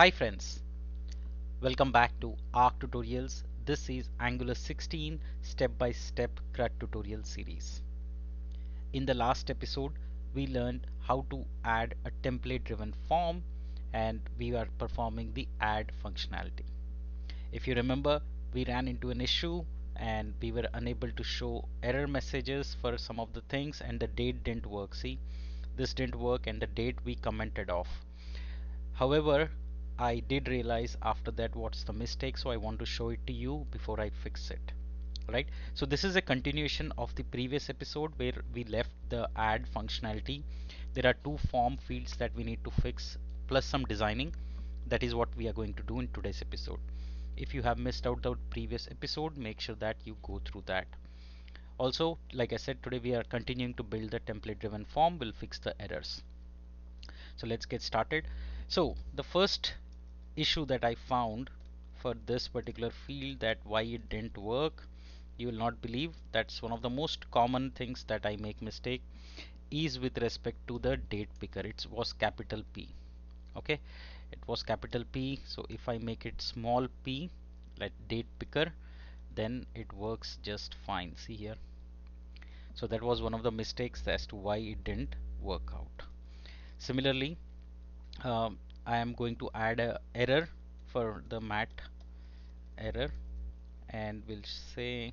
Hi friends, welcome back to Arc Tutorials. This is Angular 16 step-by-step CRUD tutorial series. In the last episode, we learned how to add a template-driven form and we are performing the add functionality. If you remember, we ran into an issue and we were unable to show error messages for some of the things and the date didn't work. See, this didn't work and the date we commented off. However, I did realize after that what's the mistake, so I want to show it to you before I fix it. Right? So this is a continuation of the previous episode where we left the add functionality. There are two form fields that we need to fix plus some designing. That is what we are going to do in today's episode. If you have missed out the previous episode, make sure that you go through that. Also, like I said, today we are continuing to build the template driven form. We'll fix the errors. So let's get started. So the first issue that I found for this particular field, that why it didn't work, you will not believe, that's one of the most common things that I make mistake is with respect to the date picker. It was capital P. Okay, it was capital P, so if I make it small p like date picker, then it works just fine. See here. So that was one of the mistakes as to why it didn't work out. Similarly, I am going to add a error for the mat error and we'll say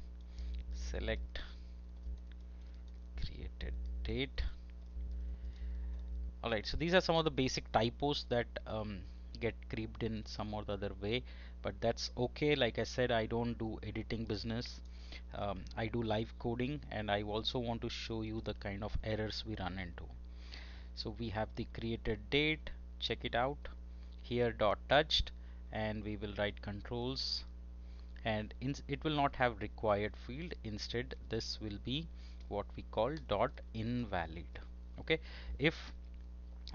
select created date. Alright, so these are some of the basic typos that get creeped in some or the other way, but that's okay. Like I said, I don't do editing business. I do live coding, and I also want to show you the kind of errors we run into. So we have the created date, check it out here, dot touched, and we will write controls, and it will not have required field. Instead this will be what we call dot invalid. Okay, if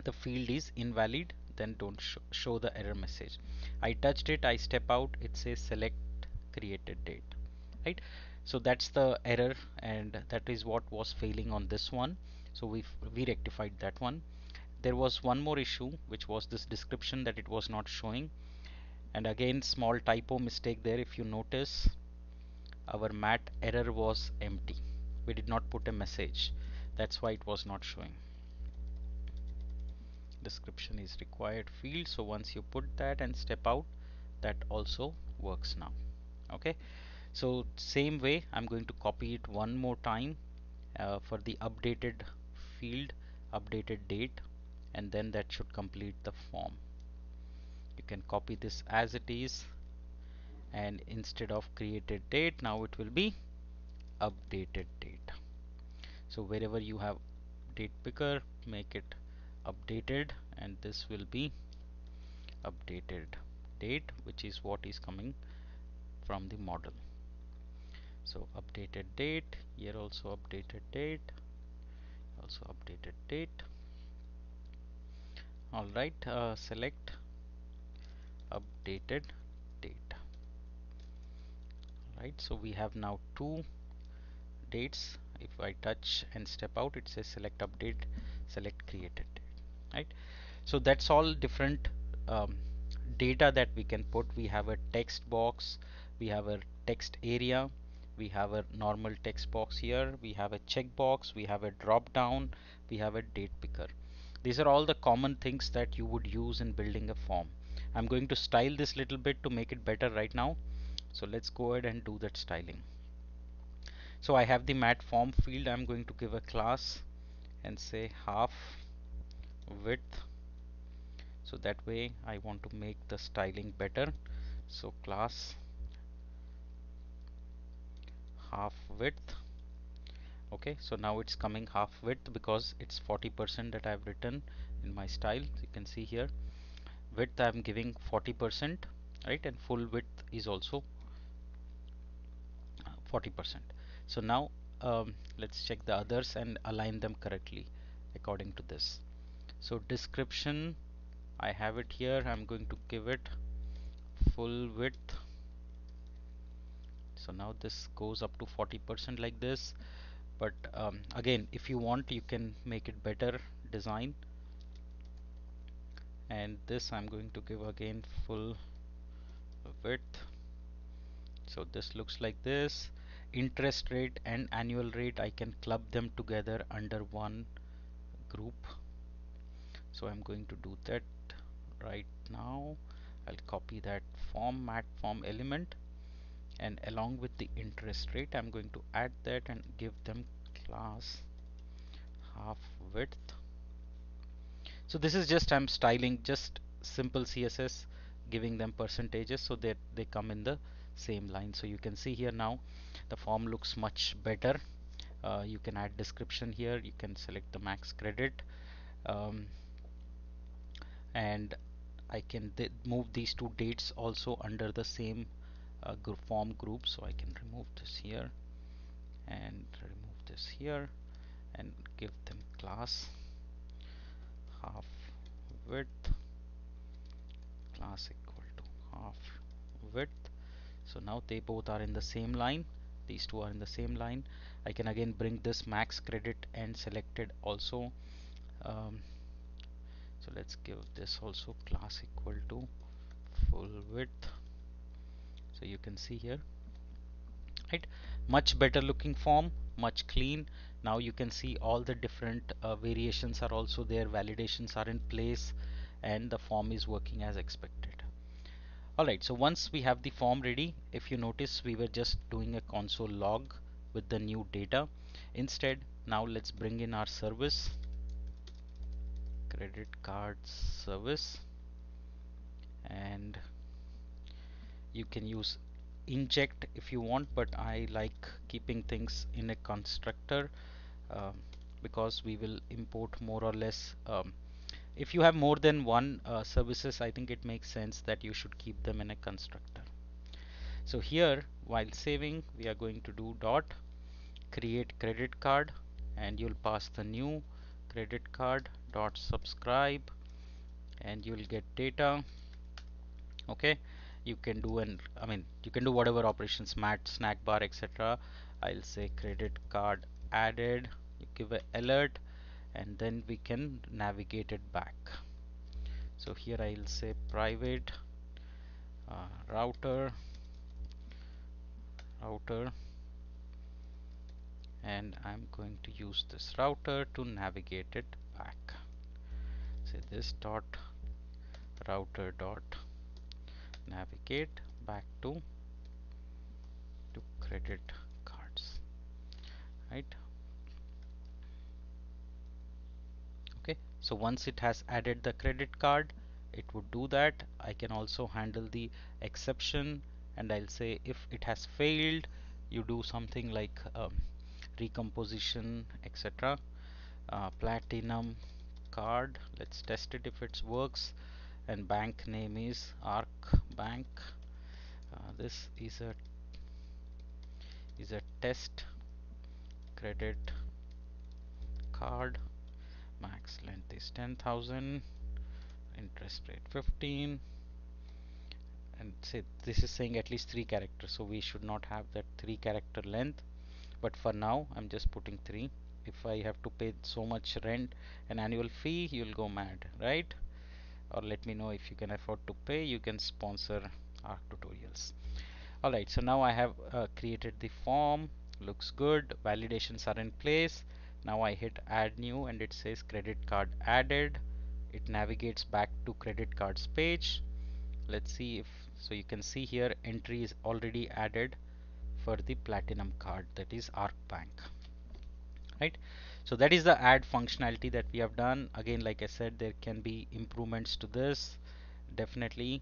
the field is invalid, then don't show the error message. I touched it, I step out, it says select created date. Right, so that's the error, and that is what was failing on this one. So we rectified that one. There was one more issue, which was this description that it was not showing, and again small typo mistake there. If you notice, our mat error was empty. We did not put a message, that's why it was not showing. Description is required field, so once you put that and step out, that also works now. Okay, so same way I'm going to copy it one more time for the updated field, updated date, and then that should complete the form. You can copy this as it is, and instead of created date, now it will be updated date. So wherever you have date picker, make it updated, and this will be updated date, which is what is coming from the model. So updated date, here also updated date, also updated date. Alright, select updated date. Right, so we have now two dates. If I touch and step out, it says select update, select created date. Right, so that's all different data that we can put. We have a text box, we have a text area, we have a normal text box here, we have a checkbox, we have a drop down, we have a date picker. These are all the common things that you would use in building a form. I'm going to style this little bit to make it better right now. So let's go ahead and do that styling. So I have the mat form field. I'm going to give a class and say half width. So that way I want to make the styling better. So class half width. Okay, so now it's coming half width because it's 40% that I've written in my style. You can see here width I'm giving 40%, right, and full width is also 40%. So now let's check the others and align them correctly according to this. So description, I have it here, I'm going to give it full width. So now this goes up to 40% like this, but again, if you want, you can make it better, design, and this I'm going to give again full width. So this looks like this. Interest rate and annual rate, I can club them together under one group, so I'm going to do that right now. I'll copy that form mat form element, and along with the interest rate I'm going to add that and give them class half width. So this is just I'm styling just simple CSS, giving them percentages so that they come in the same line. So you can see here now the form looks much better. You can add description here, you can select the max credit, and I can move these two dates also under the same form group. So I can remove this here and remove this here and give them class half width, class equal to half width. So now they both are in the same line, these two are in the same line. I can again bring this max credit and selected also. So let's give this also class equal to full width. So you can see here, right, much better looking form, much clean. Now you can see all the different variations are also there, validations are in place, and the form is working as expected. Alright, so once we have the form ready, if you notice we were just doing a console log with the new data. Instead, now let's bring in our service, credit card service, and you can use inject if you want, but I like keeping things in a constructor because we will import more or less. If you have more than one services, I think it makes sense that you should keep them in a constructor. So here, while saving, we are going to do dot create credit card, and you'll pass the new credit card dot subscribe, and you'll get data. Okay, you can do you can do whatever operations, mat, snack bar, etc. I'll say credit card added. You give an alert, and then we can navigate it back. So here I'll say private router, and I'm going to use this router to navigate it back. Say this dot router dot navigate back to credit cards, right? So once it has added the credit card, it would do that. I can also handle the exception, and I'll say if it has failed, you do something like recomposition, etc. Platinum card, let's test it if it works, and bank name is Arc Bank. This is a test credit card. Max length is 10,000, interest rate 15, and say this is saying at least 3 characters, so we should not have that 3 character length, but for now I'm just putting 3. If I have to pay so much rent and annual fee, you'll go mad, right? Or let me know if you can afford to pay, you can sponsor ARCTutorials. Alright, so now I have created the form, looks good, validations are in place. Now I hit add new, and it says credit card added. It navigates back to credit cards page. Let's see if, so you can see here entry is already added for the platinum card, that is Arc Bank, right? So that is the add functionality that we have done. Again, like I said, there can be improvements to this, definitely.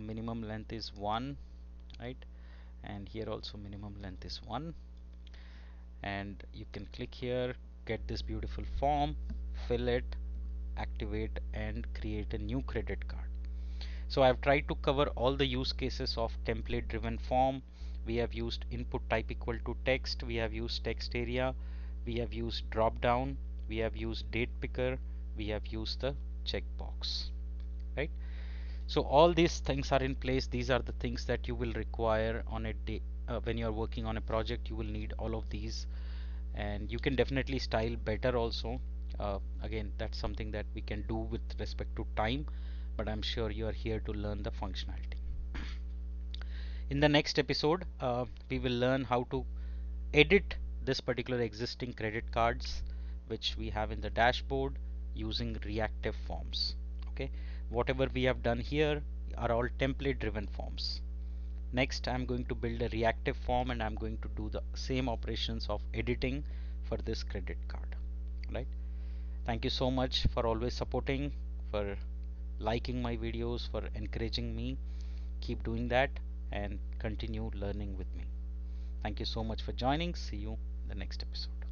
Minimum length is 1, right? And here also minimum length is 1. And you can click here, get this beautiful form, fill it, activate, and create a new credit card. So I've tried to cover all the use cases of template driven form. We have used input type equal to text, we have used text area, we have used drop down, we have used date picker, we have used the checkbox, right? So all these things are in place. These are the things that you will require on a day. When you are working on a project, you will need all of these, and you can definitely style better also. Again, that's something that we can do with respect to time. but I'm sure you are here to learn the functionality. In the next episode, we will learn how to edit this particular existing credit cards which we have in the dashboard using reactive forms. Okay, whatever we have done here are all template driven forms. Next, I'm going to build a reactive form and I'm going to do the same operations of editing for this credit card. Right? Thank you so much for always supporting, for liking my videos, for encouraging me. Keep doing that and continue learning with me. Thank you so much for joining. See you in the next episode.